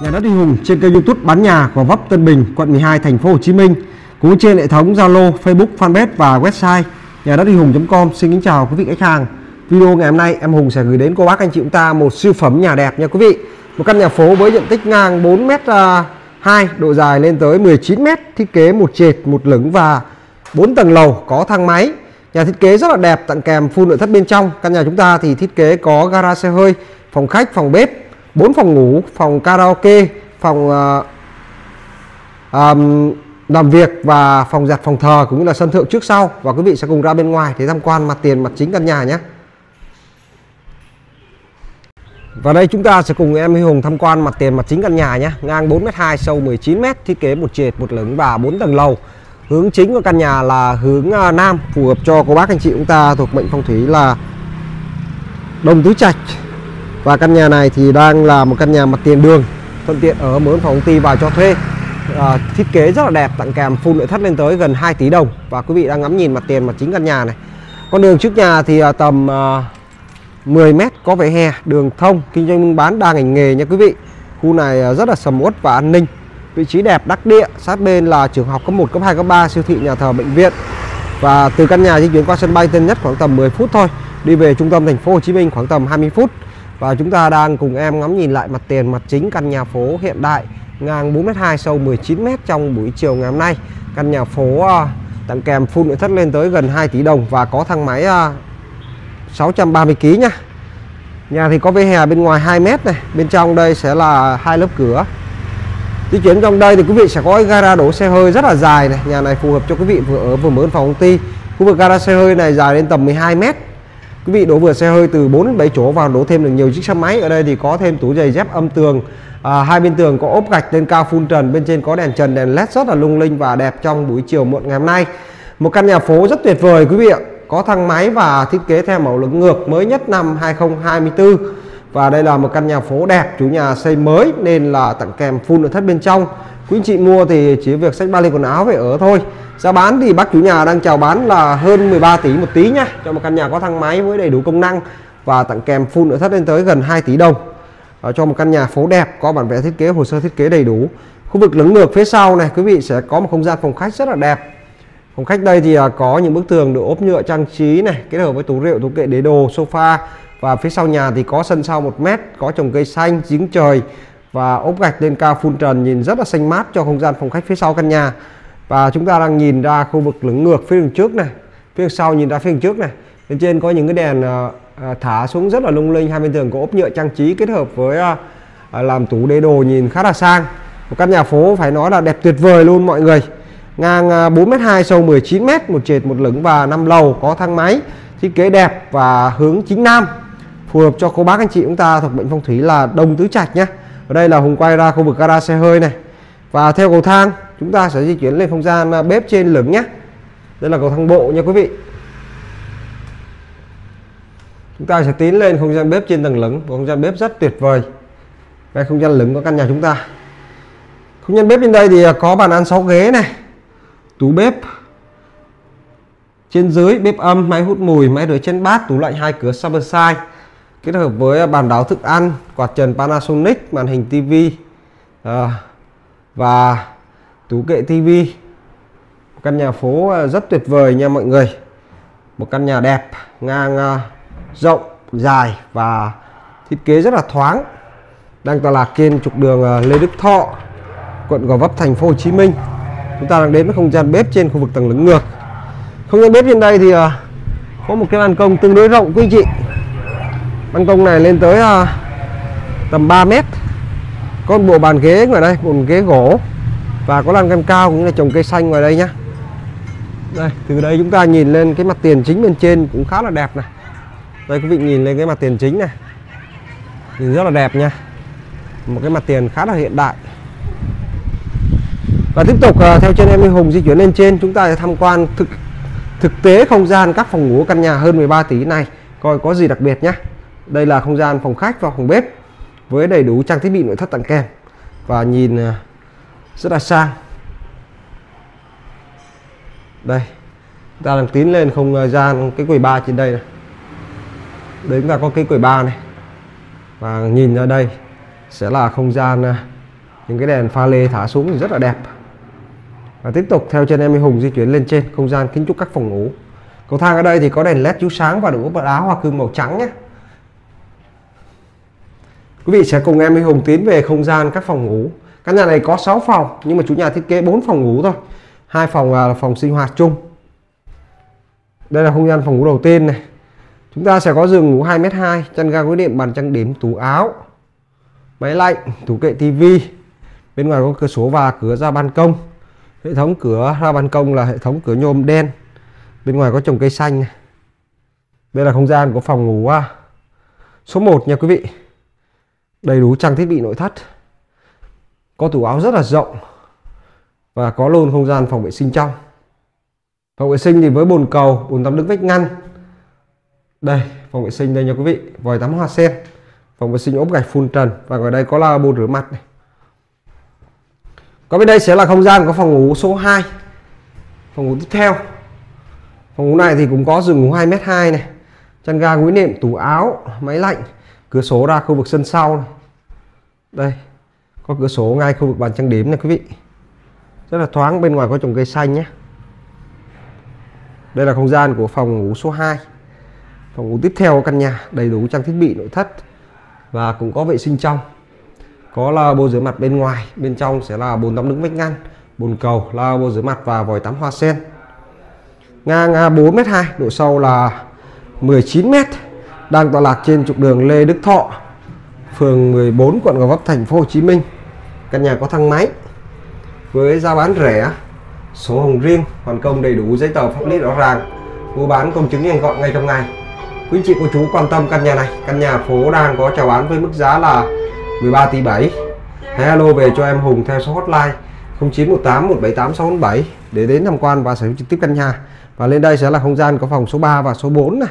Nhà đất Huy Hùng trên kênh YouTube bán nhà Gò Vấp, Tân Bình, quận 12, thành phố Hồ Chí Minh, cũng trên hệ thống Zalo, Facebook, Fanpage và website nhà đất Huy Hùng.com. Xin kính chào quý vị khách hàng. Video ngày hôm nay em Hùng sẽ gửi đến cô bác anh chị chúng ta một siêu phẩm nhà đẹp nha quý vị. Một căn nhà phố với diện tích ngang 4m2, độ dài lên tới 19m, thiết kế một trệt, một lửng và 4 tầng lầu có thang máy. Nhà thiết kế rất là đẹp, tặng kèm full nội thất bên trong. Căn nhà chúng ta thì thiết kế có gara xe hơi, phòng khách, phòng bếp, 4 phòng ngủ, phòng karaoke, phòng làm việc và phòng giặt, phòng thờ cũng như là sân thượng trước sau. Và quý vị sẽ cùng ra bên ngoài để tham quan mặt tiền, mặt chính căn nhà nhé. Và đây chúng ta sẽ cùng em Huy Hùng tham quan mặt tiền, mặt chính căn nhà nhé. Ngang 4m2, sâu 19m, thiết kế một trệt, một lửng và 4 tầng lầu. Hướng chính của căn nhà là hướng nam, phù hợp cho cô bác anh chị chúng ta thuộc mệnh phong thủy là Đông Tứ Trạch. Và căn nhà này thì đang là một căn nhà mặt tiền đường, thuận tiện ở mướn phòng công ty vào cho thuê. Thiết kế rất là đẹp, tặng kèm full nội thất lên tới gần 2 tỷ đồng. Và quý vị đang ngắm nhìn mặt tiền mặt chính căn nhà này. Con đường trước nhà thì tầm 10m, có vỉa hè, đường thông, kinh doanh buôn bán đa ngành nghề nha quý vị. Khu này rất là sầm uất và an ninh. Vị trí đẹp, đắc địa, sát bên là trường học cấp 1, cấp 2, cấp 3, siêu thị, nhà thờ, bệnh viện. Và từ căn nhà di chuyển qua sân bay Tân Nhất khoảng tầm 10 phút thôi, đi về trung tâm thành phố Hồ Chí Minh khoảng tầm 20 phút. Và chúng ta đang cùng em ngắm nhìn lại mặt tiền mặt chính căn nhà phố hiện đại ngang 4m2 sâu 19m trong buổi chiều ngày hôm nay. Căn nhà phố tặng kèm full nội thất lên tới gần 2 tỷ đồng và có thang máy 630kg nha. Nhà thì có vỉa hè bên ngoài 2m này, bên trong đây sẽ là 2 lớp cửa. Di chuyển trong đây thì quý vị sẽ có gara đổ xe hơi rất là dài này, nhà này phù hợp cho quý vị vừa ở vừa mới phòng công ty. Khu vực gara xe hơi này dài lên tầm 12m. Quý vị đổ vừa xe hơi từ 4 đến 7 chỗ vào đổ thêm được nhiều chiếc xe máy. Ở đây thì có thêm tủ giày dép, âm tường, hai bên tường có ốp gạch lên cao phun trần, bên trên có đèn trần, đèn led rất là lung linh và đẹp trong buổi chiều muộn ngày hôm nay. Một căn nhà phố rất tuyệt vời quý vị ạ, có thang máy và thiết kế theo mẫu lưỡng ngược mới nhất năm 2024. Và đây là một căn nhà phố đẹp, chủ nhà xây mới nên là tặng kèm full nội thất bên trong. Quý anh chị mua thì chỉ việc xách ba lê quần áo về ở thôi. Giá bán thì bác chủ nhà đang chào bán là hơn 13 tỷ một tí nhá, cho một căn nhà có thang máy với đầy đủ công năng và tặng kèm full nội thất lên tới gần 2 tỷ đồng. Cho một căn nhà phố đẹp, có bản vẽ thiết kế, hồ sơ thiết kế đầy đủ. Khu vực lửng ngược phía sau này quý vị sẽ có một không gian phòng khách rất là đẹp. Phòng khách đây thì có những bức tường được ốp nhựa trang trí này, kết hợp với tủ rượu, tủ kệ, đế đồ, sofa. Và phía sau nhà thì có sân sau 1m, có trồng cây xanh, giếng trời và ốp gạch lên cao phun trần, nhìn rất là xanh mát cho không gian phòng khách phía sau căn nhà. Và chúng ta đang nhìn ra khu vực lửng ngược phía đường trước này, phía sau nhìn ra phía đường trước này, bên trên có những cái đèn thả xuống rất là lung linh, hai bên tường có ốp nhựa trang trí kết hợp với làm tủ đế đồ, nhìn khá là sang. Một căn nhà phố phải nói là đẹp tuyệt vời luôn mọi người. Ngang 4m2 sâu 19m, một trệt, một lửng và 5 lầu, có thang máy, thiết kế đẹp và hướng chính nam, phù hợp cho cô bác anh chị chúng ta thuộc mệnh phong thủy là Đông Tứ Trạch nhé. Ở đây là Hùng quay ra khu vực gara xe hơi này, và theo cầu thang chúng ta sẽ di chuyển lên không gian bếp trên lửng nhé. Đây là cầu thang bộ nha quý vị. Chúng ta sẽ tiến lên không gian bếp trên tầng lửng, không gian bếp rất tuyệt vời. Đây không gian lửng của căn nhà chúng ta. Không gian bếp trên đây thì có bàn ăn 6 ghế này, tủ bếp trên dưới, bếp âm, máy hút mùi, máy rửa chén bát, tủ lạnh 2 cửa Samsung kết hợp với bàn đảo thức ăn, quạt trần Panasonic, màn hình tivi, và tủ kệ tivi. Căn nhà phố rất tuyệt vời nha mọi người. Một căn nhà đẹp, ngang, rộng, dài và thiết kế rất là thoáng. Đang tọa lạc trên trục đường Lê Đức Thọ, quận Gò Vấp, thành phố Hồ Chí Minh. Chúng ta đang đến với không gian bếp trên khu vực tầng lửng ngược. Không gian bếp trên đây thì có một cái ban công tương đối rộng quý anh chị. Ban công này lên tới tầm 3 mét. Có một bộ bàn ghế ngoài đây, một ghế gỗ, và có lan can cao cũng là trồng cây xanh ngoài đây nhá. Đây, từ đây chúng ta nhìn lên cái mặt tiền chính bên trên cũng khá là đẹp này. Đây quý vị nhìn lên cái mặt tiền chính này, nhìn rất là đẹp nha. Một cái mặt tiền khá là hiện đại. Và tiếp tục theo chân em Huy Hùng di chuyển lên trên, chúng ta sẽ tham quan thực tế không gian các phòng ngủ căn nhà hơn 13 tỷ này, coi có gì đặc biệt nhé. Đây là không gian phòng khách và phòng bếp với đầy đủ trang thiết bị nội thất tặng kèm và nhìn rất là sang. Đây, chúng ta làm tiến lên không gian cái quầy bar trên đây này. Đấy, chúng ta có cái quầy bar này và nhìn ra đây sẽ là không gian những cái đèn pha lê thả xuống thì rất là đẹp. Và tiếp tục theo chân em Huy Hùng di chuyển lên trên không gian kiến trúc các phòng ngủ. Cầu thang ở đây thì có đèn led chiếu sáng và đủ bậc đá hoa cương màu trắng nhé. Quý vị sẽ cùng em Huy Hùng tiến về không gian các phòng ngủ. Căn nhà này có 6 phòng nhưng mà chủ nhà thiết kế 4 phòng ngủ thôi. 2 phòng là phòng sinh hoạt chung. Đây là không gian phòng ngủ đầu tiên này. Chúng ta sẽ có giường ngủ 2m2, chăn ga gối đệm, bàn trang điểm, tủ áo, máy lạnh, tủ kệ tivi. Bên ngoài có cửa sổ và cửa ra ban công. Hệ thống cửa ra ban công là hệ thống cửa nhôm đen. Bên ngoài có trồng cây xanh này. Đây là không gian của phòng ngủ số 1 nha quý vị. Đầy đủ trang thiết bị nội thất. Có tủ áo rất là rộng và có luôn không gian phòng vệ sinh trong. Phòng vệ sinh thì với bồn cầu, bồn tắm nước vách ngăn. Đây, phòng vệ sinh đây nha quý vị, vòi tắm hoa sen. Phòng vệ sinh ốp gạch phun trần và ngoài đây có lavabo rửa mặt này. Còn bên đây sẽ là không gian có phòng ngủ số 2. Phòng ngủ tiếp theo. Phòng ngủ này thì cũng có giường ngủ 2m2 này, chăn ga gối nệm, tủ áo, máy lạnh, cửa sổ ra khu vực sân sau này. Đây, có cửa sổ ngay khu vực bàn trang điểm này quý vị. Rất là thoáng, bên ngoài có trồng cây xanh nhé. Đây là không gian của phòng ngủ số 2. Phòng ngủ tiếp theo của căn nhà đầy đủ trang thiết bị nội thất và cũng có vệ sinh trong. Có lavabo rửa mặt bên ngoài, bên trong sẽ là bồn tắm đứng vách ngăn, bồn cầu, lavabo rửa mặt và vòi tắm hoa sen. Ngang 4m2, độ sâu là 19m. Đang tọa lạc trên trục đường Lê Đức Thọ, phường 14, quận Gò Vấp, thành phố Hồ Chí Minh. Căn nhà có thang máy với giá bán rẻ, sổ hồng riêng, hoàn công đầy đủ, giấy tờ pháp lý rõ ràng, mua bán công chứng nhanh gọn ngay trong ngày. Quý anh chị cô chú quan tâm căn nhà này, căn nhà phố đang có chào bán với mức giá là 13 tỷ 7. Hãy alo về cho em Hùng theo số hotline 0918 178 647 để đến tham quan và sở hữu trực tiếp căn nhà. Và lên đây sẽ là không gian có phòng số 3 và số 4 này.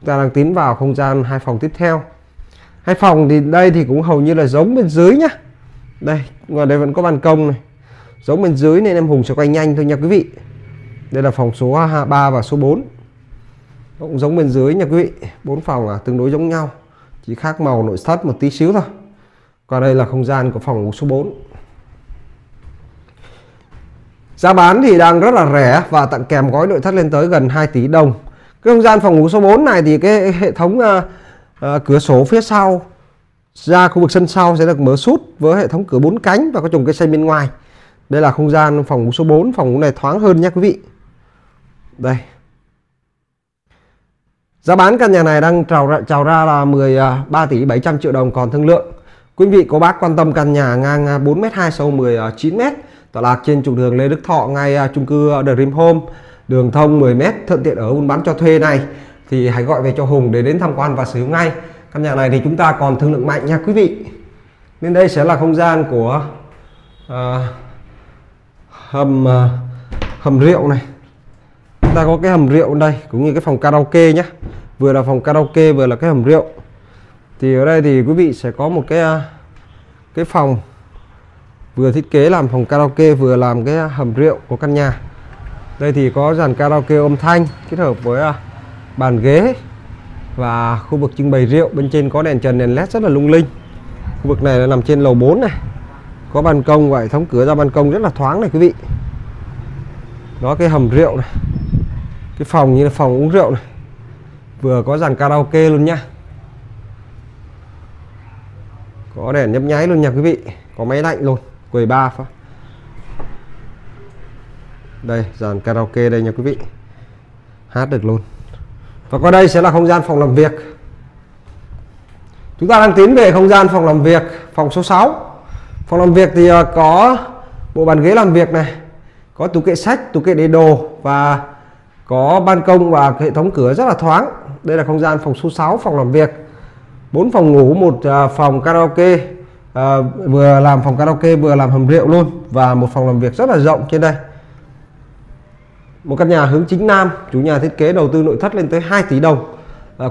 Chúng ta đang tiến vào không gian 2 phòng tiếp theo. 2 phòng thì đây thì cũng hầu như là giống bên dưới nhá. Đây, ngoài đây vẫn có ban công này, giống bên dưới nên em Hùng sẽ quay nhanh thôi nha quý vị. Đây là phòng số 3 và số 4. Cũng giống bên dưới nha quý vị. 4 phòng là tương đối giống nhau, chỉ khác màu nội thất một tí xíu thôi. Còn đây là không gian của phòng ngủ số 4. Giá bán thì đang rất là rẻ và tặng kèm gói nội thất lên tới gần 2 tỷ đồng. Cái không gian phòng ngủ số 4 này thì cái hệ thống cửa sổ phía sau ra khu vực sân sau sẽ được mở sút với hệ thống cửa 4 cánh và có trồng cây xanh bên ngoài. Đây là không gian phòng ngủ số 4, phòng ngủ này thoáng hơn nha quý vị. Đây. Giá bán căn nhà này đang trào ra là 13 tỷ 700 triệu đồng còn thương lượng. Quý vị cô bác quan tâm căn nhà ngang 4m2 sâu 19m, tọa lạc trên trục đường Lê Đức Thọ ngay chung cư Dream Home, đường thông 10m, thuận tiện ở buôn bán cho thuê này thì hãy gọi về cho Hùng để đến tham quan và sở hữu ngay. Căn nhà này thì chúng ta còn thương lượng mạnh nha quý vị. Nên đây sẽ là không gian của hầm rượu này. Chúng ta có cái hầm rượu đây cũng như cái phòng karaoke nhé. Vừa là phòng karaoke vừa là cái hầm rượu. Thì ở đây thì quý vị sẽ có một cái phòng vừa thiết kế làm phòng karaoke vừa làm cái hầm rượu của căn nhà. Đây thì có dàn karaoke âm thanh kết hợp với bàn ghế và khu vực trưng bày rượu. Bên trên có đèn trần, đèn led rất là lung linh. Khu vực này là nằm trên lầu 4 này. có ban công và hệ thống cửa ra ban công rất là thoáng này quý vị. Đó, cái hầm rượu này, cái phòng như là phòng uống rượu này, vừa có dàn karaoke luôn nhá, có đèn nhấp nháy luôn nha quý vị, có máy lạnh luôn, quầy bar phải. Đây, dàn karaoke đây nha quý vị, hát được luôn. Và qua đây sẽ là không gian phòng làm việc. Chúng ta đang tiến về không gian phòng làm việc, phòng số 6. Phòng làm việc thì có bộ bàn ghế làm việc này, có tủ kệ sách, tủ kệ để đồ và có ban công và hệ thống cửa rất là thoáng. Đây là không gian phòng số 6, phòng làm việc. 4 phòng ngủ, một phòng karaoke, vừa làm phòng karaoke vừa làm hầm rượu luôn, và một phòng làm việc rất là rộng trên đây. Một căn nhà hướng chính nam, chủ nhà thiết kế đầu tư nội thất lên tới 2 tỷ đồng.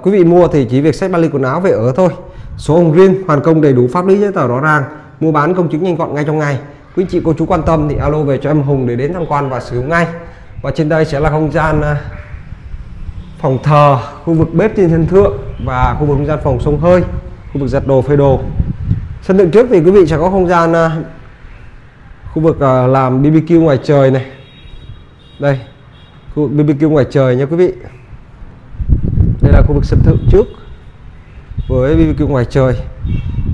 Quý vị mua thì chỉ việc xách vali quần áo về ở thôi. Số hồng riêng, hoàn công đầy đủ, pháp lý giấy tờ rõ ràng, mua bán công chứng nhanh gọn ngay trong ngày. Quý chị cô chú quan tâm thì alo về cho em Hùng để đến tham quan và sử dụng ngay. Và trên đây sẽ là không gian phòng thờ, khu vực bếp trên sân thượng và khu vực không gian phòng xông hơi, khu vực giặt đồ phơi đồ. Sân thượng trước thì quý vị sẽ có không gian khu vực làm BBQ ngoài trời này. Đây, khu vực BBQ ngoài trời nha quý vị. Đây là khu vực sân thượng trước với BBQ ngoài trời.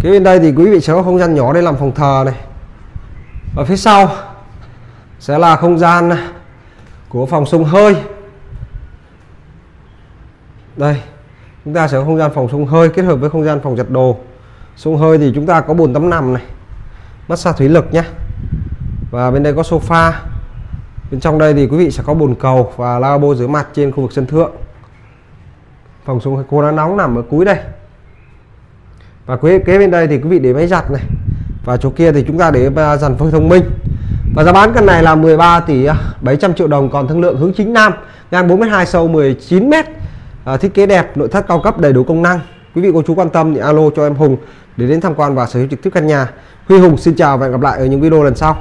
Cái bên đây thì quý vị sẽ có không gian nhỏ để làm phòng thờ này. Ở phía sau sẽ là không gian của phòng xông hơi. Đây, chúng ta sẽ có không gian phòng xông hơi kết hợp với không gian phòng giặt đồ. Xông hơi thì chúng ta có bồn tắm nằm này, massage thủy lực nhé. Và bên đây có sofa. Bên trong đây thì quý vị sẽ có bồn cầu và lavabo rửa mặt trên khu vực sân thượng. Phòng xông hơi cô đã nóng nằm ở cuối đây. Và kế bên đây thì quý vị để máy giặt này. Và chỗ kia thì chúng ta để dàn phơi thông minh. Và giá bán căn này là 13 tỷ 700 triệu đồng, còn thương lượng hướng chính nam, ngang 42 sâu 19 m. Thiết kế đẹp, nội thất cao cấp đầy đủ công năng. Quý vị cô chú quan tâm thì alo cho em Hùng để đến tham quan và sở hữu trực tiếp căn nhà. Huy Hùng xin chào và hẹn gặp lại ở những video lần sau.